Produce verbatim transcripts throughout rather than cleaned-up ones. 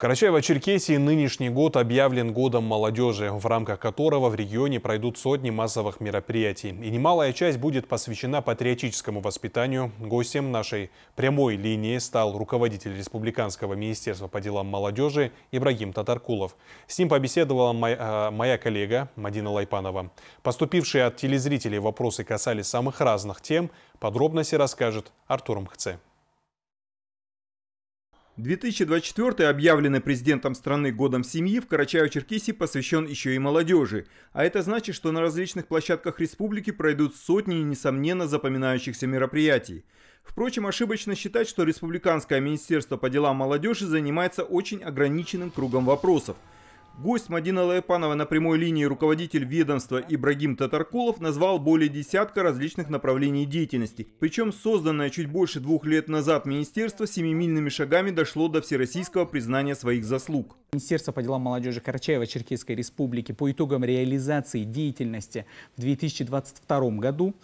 В Карачаево-Черкесии нынешний год объявлен годом молодежи, в рамках которого в регионе пройдут сотни массовых мероприятий. И немалая часть будет посвящена патриотическому воспитанию. Гостем нашей прямой линии стал руководитель Республиканского министерства по делам молодежи Ибрагим Тоторкулов. С ним побеседовала моя, моя коллега Мадина Лайпанова. Поступившие от телезрителей вопросы касались самых разных тем. Подробности расскажет Артур Мхце. две тысячи двадцать четвёртый, объявленный президентом страны годом семьи, в Карачаево-Черкесии посвящен еще и молодежи. А это значит, что на различных площадках республики пройдут сотни, несомненно, запоминающихся мероприятий. Впрочем, ошибочно считать, что Республиканское министерство по делам молодежи занимается очень ограниченным кругом вопросов. Гость Мадина Лайпанова на прямой линии, руководитель ведомства Ибрагим Тоторкулов, назвал более десятка различных направлений деятельности. Причем созданное чуть больше двух лет назад министерство семимильными шагами дошло до всероссийского признания своих заслуг. Министерство по делам молодежи Карачаево-Черкесской Республики по итогам реализации деятельности в две тысячи двадцать втором году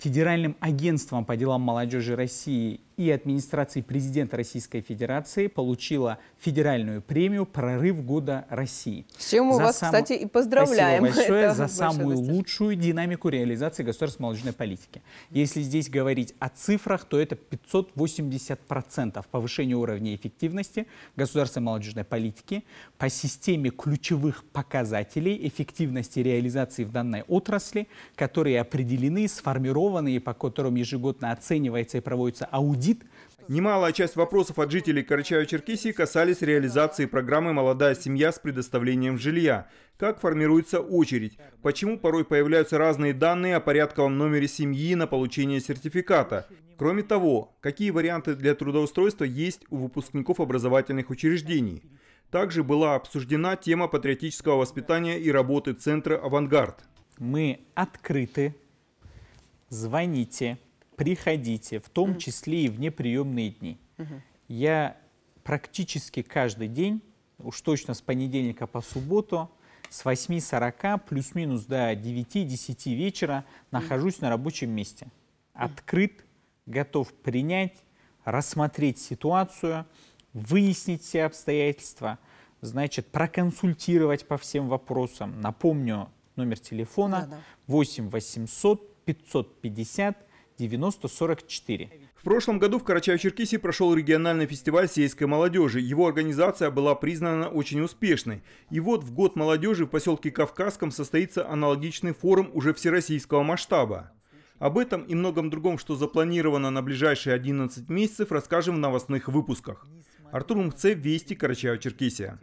Федеральным агентством по делам молодежи России и администрации президента Российской Федерации получила федеральную премию «Прорыв года России». Всем у вас, сам... кстати, и поздравляем. Спасибо большое Это за самую достижение. Лучшую динамику реализации государственной молодежной политики. Если здесь говорить о цифрах, то это пятьсот восемьдесят процентов повышения уровня эффективности государственной молодежной политики по системе ключевых показателей эффективности реализации в данной отрасли, которые определены, сформированы и по которым ежегодно оценивается и проводится аудит. Немалая часть вопросов от жителей Карачаево-Черкесии касались реализации программы «Молодая семья» с предоставлением жилья. Как формируется очередь? Почему порой появляются разные данные о порядковом номере семьи на получение сертификата? Кроме того, какие варианты для трудоустройства есть у выпускников образовательных учреждений? Также была обсуждена тема патриотического воспитания и работы центра «Авангард». Мы открыты. Звоните. Приходите, в том числе и в неприемные дни. Uh-huh. Я практически каждый день, уж точно с понедельника по субботу, с восьми сорока плюс-минус до девяти-десяти вечера нахожусь uh-huh. на рабочем месте. Открыт, готов принять, рассмотреть ситуацию, выяснить все обстоятельства, значит, проконсультировать по всем вопросам. Напомню, номер телефона восемь восемьсот пятьсот пятьдесят девяносто сорок четыре. В прошлом году в Карачаево-Черкесии прошел региональный фестиваль сельской молодежи. Его организация была признана очень успешной. И вот в год молодежи в поселке Кавказском состоится аналогичный форум уже всероссийского масштаба. Об этом и многом другом, что запланировано на ближайшие одиннадцать месяцев, расскажем в новостных выпусках. Артур Мхце, Вести, Карачаево-Черкесия.